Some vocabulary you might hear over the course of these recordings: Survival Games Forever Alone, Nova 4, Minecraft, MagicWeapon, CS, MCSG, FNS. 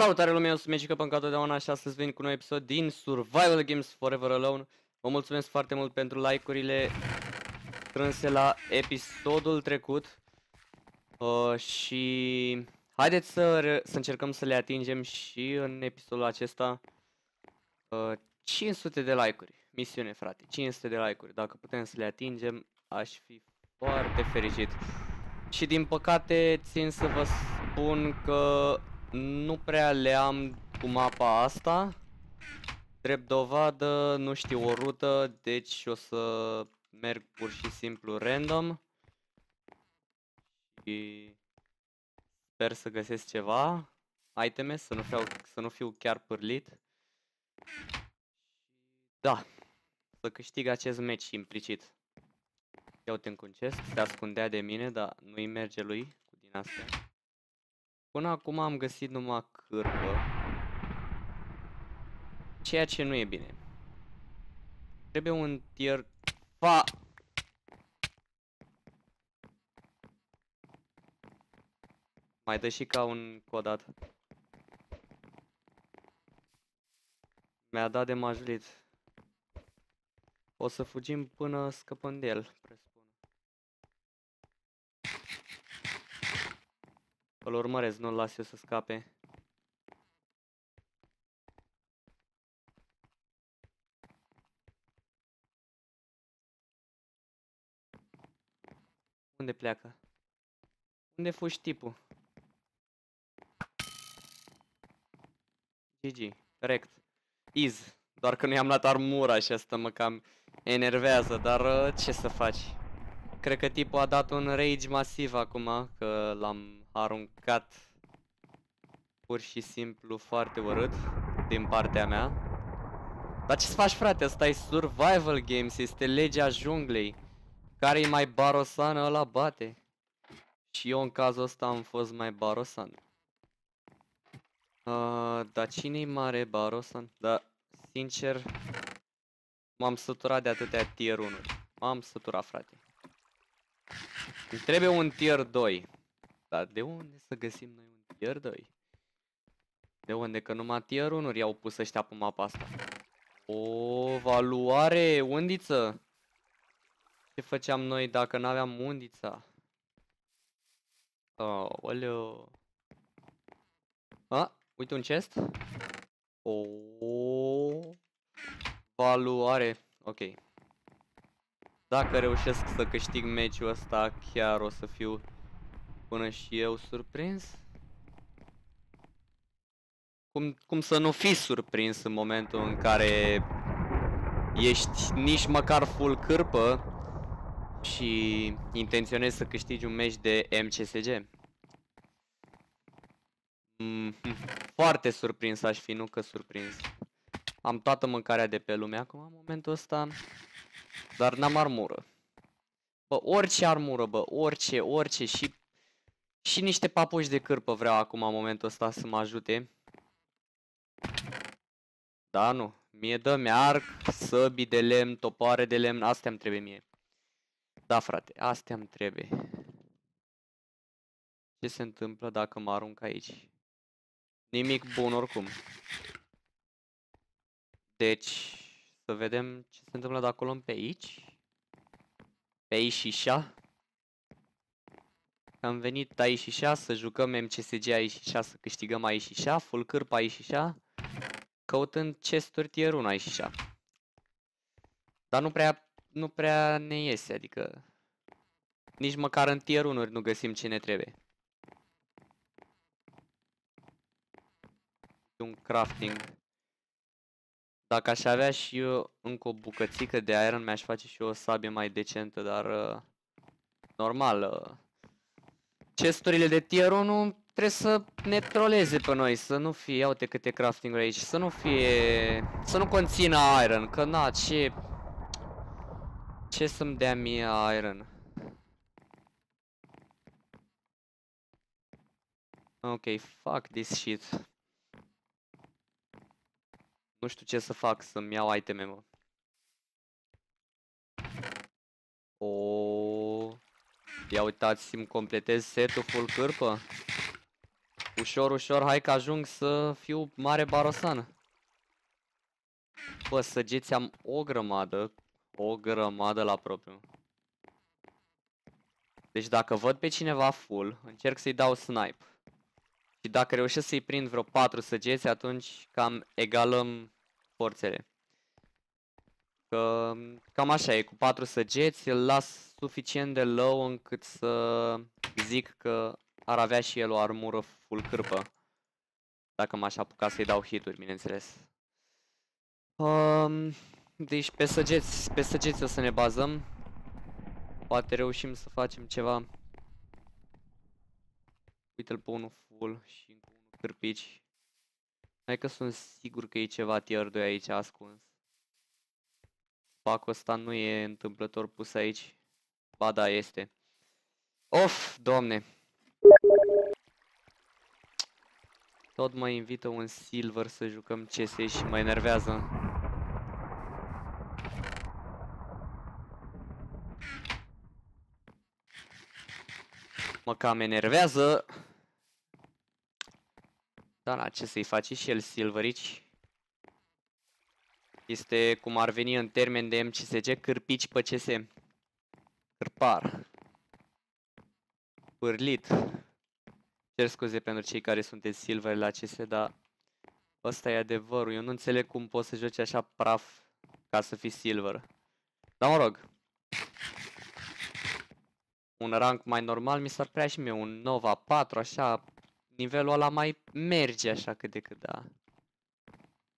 Salutare lumea, eu sunt MagicWeapon ca totdeauna și astăzi vin cu un nou episod din Survival Games Forever Alone. Vă mulțumesc foarte mult pentru like-urile strânse la episodul trecut. Și haideți să încercăm să le atingem și în episodul acesta. 500 de like-uri, misiune frate, 500 de like-uri. Dacă putem să le atingem, aș fi foarte fericit. Și din păcate țin să vă spun că nu prea le am cu mapa asta. Drept dovadă, nu știu o rută, deci o să merg pur și simplu random. Și sper să găsesc ceva iteme, să nu fiu chiar pârlit. Da, să câștig acest match implicit. Ia uite cu un chest, se ascundea de mine, dar nu-i merge lui cu din astea. Până acum am găsit numai cârpă, ceea ce nu e bine. Trebuie un tier... Pa! Mai dă și ca un codat. Mi-a dat de majlit. O să fugim până scăpăm de el, presupun. Îl urmăresc, nu-l las eu să scape. Unde pleacă? Unde fugi, tipul? GG, corect. Iz. Doar că nu i-am luat armura și asta mă cam enervează, dar ce să faci? Cred că tipul a dat un rage masiv acum, că l-am aruncat pur și simplu foarte urât din partea mea. Dar ce să faci frate, asta e Survival Games, este legea junglei. Care e mai barosană ăla bate. Și eu în cazul ăsta am fost mai barosan. Dar cine-i mare barosan? Da. Sincer, m-am săturat de atâtea tier 1-uri. M-am săturat, frate. Îmi trebuie un tier 2. Dar de unde să găsim noi un tier 2? De unde? Că numai tier 1-uri i-au pus ăștia pe mapa asta. O, valuare, undiță! Ce făceam noi dacă n-aveam undița? Aoleu. A, uite un chest. O valuare, ok. Dacă reușesc să câștig meciul ăsta, chiar o să fiu până și eu surprins. Cum să nu fii surprins în momentul în care ești nici măcar full cârpă și intenționezi să câștigi un meci de MCSG? Foarte surprins aș fi, nu că surprins. Am toată mâncarea de pe lume acum, în momentul ăsta. Dar n-am armură. Bă, orice armură, bă, orice și niște papuși de cârpă vreau acum, în momentul ăsta, să mă ajute. Da, nu. Mie dă mi-arc, săbii de lemn, topoare de lemn, astea-mi trebuie mie. Da, frate, astea-mi trebuie. Ce se întâmplă dacă mă arunc aici? Nimic bun oricum. Deci, să vedem ce se întâmplă dacă o luăm pe aici. Pe aici și șa. Am venit aici și șa să jucăm MCSG aici și șa, să câștigăm aici și șa, full cârp aici și șa. Căutând chesturi tier 1 aici și șa. Dar nu prea ne iese, adică... Nici măcar în tier 1-uri nu găsim ce ne trebuie. Un crafting. Dacă aș avea și eu încă o bucățică de iron, mi-aș face și eu o sabie mai decentă, dar... normal. Chesturile de tier 1 trebuie să ne troleze pe noi, să nu fie... Ia uite câte crafting-uri aici, să nu fie... Să nu conțină iron, că na, ce... Ce să-mi dea mie iron? Ok, fuck this shit. Nu știu ce să fac, să-mi iau iteme, mă. Ia uitați, îmi completez setul full cârpă. Ușor, ușor, hai că ajung să fiu mare barosană. Bă, săgeți am o grămadă. O grămadă la propriu. Deci dacă văd pe cineva full, încerc să-i dau snipe. Și dacă reușesc să-i prind vreo 4 săgeți, atunci cam egalăm forțele. Că cam așa e, cu 4 săgeți îl las suficient de low încât să zic că ar avea și el o armură full cârpă. Dacă m-aș apuca să-i dau hituri, bineînțeles. Deci pe săgeți o să ne bazăm. Poate reușim să facem ceva. Uite-l pe unul full și încă unul cârpici. Hai că sunt sigur că e ceva tier 2 aici ascuns. Pacul ăsta nu e întâmplător pus aici. Ba da, este. Of, Doamne! Tot mă invită un silver să jucăm CS și mă enervează. Mă cam enervează. Dar na, ce să-i faci și el silverici? Este cum ar veni în termen de MCSG, cârpici pe CS. Cârpar. Pârlit. Cer scuze pentru cei care sunteți silveri la CS, dar ăsta e adevărul. Eu nu înțeleg cum poți să joci așa praf ca să fii silver. Dar mă rog. Un rank mai normal mi s-ar prea și mie, un Nova 4, așa, nivelul ăla mai merge așa cât de cât, da.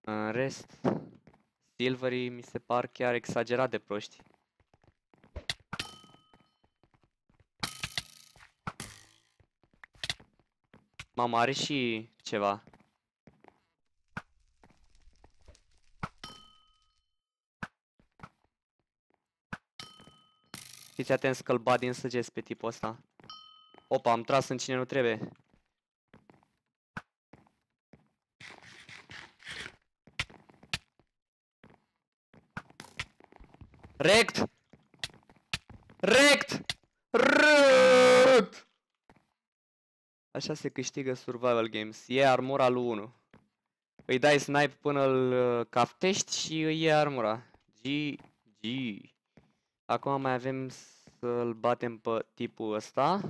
În rest, silverii mi se par chiar exagerat de proști. Mama, are și ceva. Fiți atenți că-l bat din săgeți pe tipul ăsta. Opa, am tras în cine nu trebuie. Rect! Rect! Rect! Așa se câștigă Survival Games. E armura lui 1. Îi dai snipe până îl caftești și îi e armura. GG. Acum mai avem să-l batem pe tipul ăsta.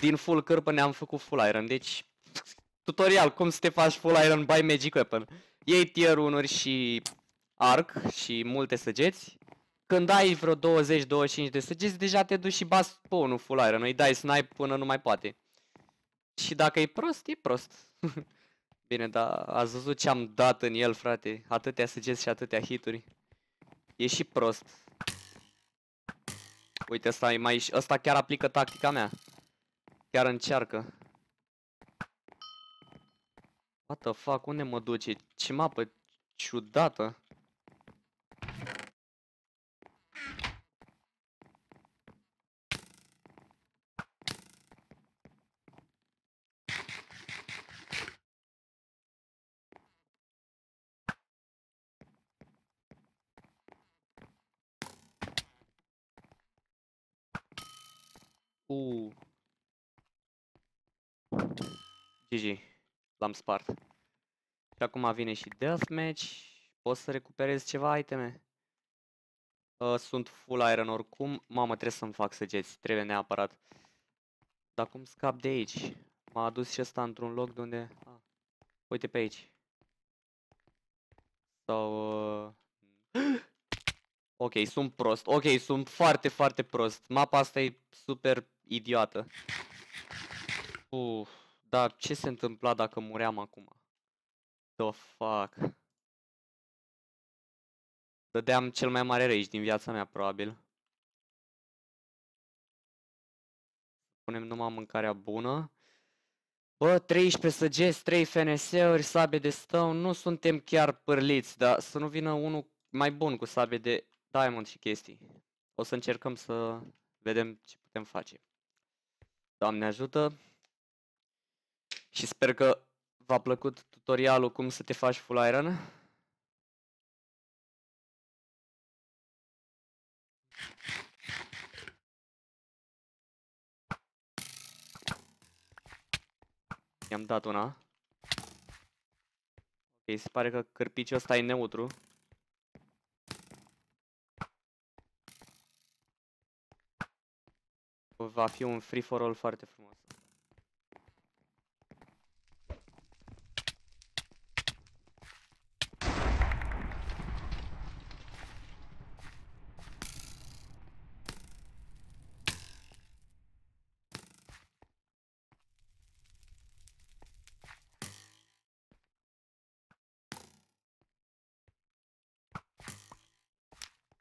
Din full cârpă ne-am făcut full iron, deci tutorial cum să te faci full iron by MagicWeapon. Iei tier 1-uri și arc și multe săgeți. Când ai vreo 20-25 de săgeți, deja te duci și bați pe unul full iron, îi dai snipe până nu mai poate. Și dacă e prost, e prost. Bine, dar ați văzut ce am dat în el, frate, atâtea săgeți și atâtea hituri. E și prost. Uite, ăsta e mai... ăsta chiar aplică tactica mea. Chiar încearcă. What the fuck? Unde mă duce? Ce mapă ciudată. GG, l-am spart. Și acum vine și deathmatch. Pot să recuperez ceva iteme? Sunt full iron oricum. Mamă, trebuie să-mi fac săgeți, trebuie neapărat. Dar cum scap de aici? M-a adus și ăsta într-un loc de unde... Ah, uite pe aici. Sau... Ok, sunt prost. Ok, sunt foarte, foarte prost. Mapa asta e super idiotă. Dar ce se întâmpla dacă muream acum? The fuck. Dădeam cel mai mare rage din viața mea, probabil. Punem numai mâncarea bună. Bă, 13 săgeți, 3 FNS-uri, sabie de stone. Nu suntem chiar pârliți, dar să nu vină unul mai bun cu sabie de diamond și chestii. O să încercăm să vedem ce putem face. Doamne ajută! Și sper că v-a plăcut tutorialul cum să te faci full iron. I-am dat una. Ok, se pare că cârpiciul ăsta e neutru. Va fi un free-for-all foarte frumos.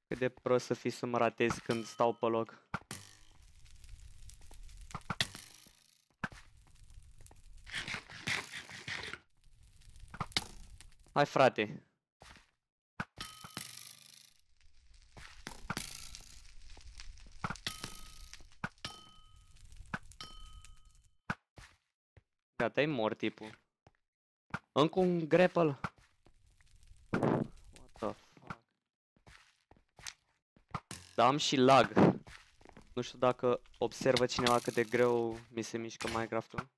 Cât de prost să fii să mă ratezi când stau pe loc. Hai, frate. Gata, e mort tipul. Încă un grapple. What the fuck? Dar am și lag. Nu știu dacă observă cineva cât de greu mi se mișcă Minecraft-ul.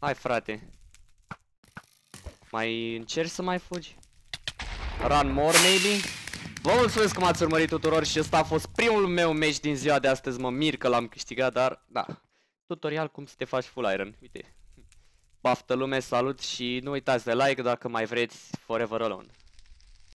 Hai, frate. Mai încerci să mai fugi? Run more, maybe? Vă mulțumesc că m-ați urmărit tuturor și ăsta a fost primul meu match din ziua de astăzi. Mă mir că l-am câștigat, dar... da. Tutorial cum să te faci full iron. Uite. Baftă lume, salut și nu uitați de like dacă mai vreți Forever Alone.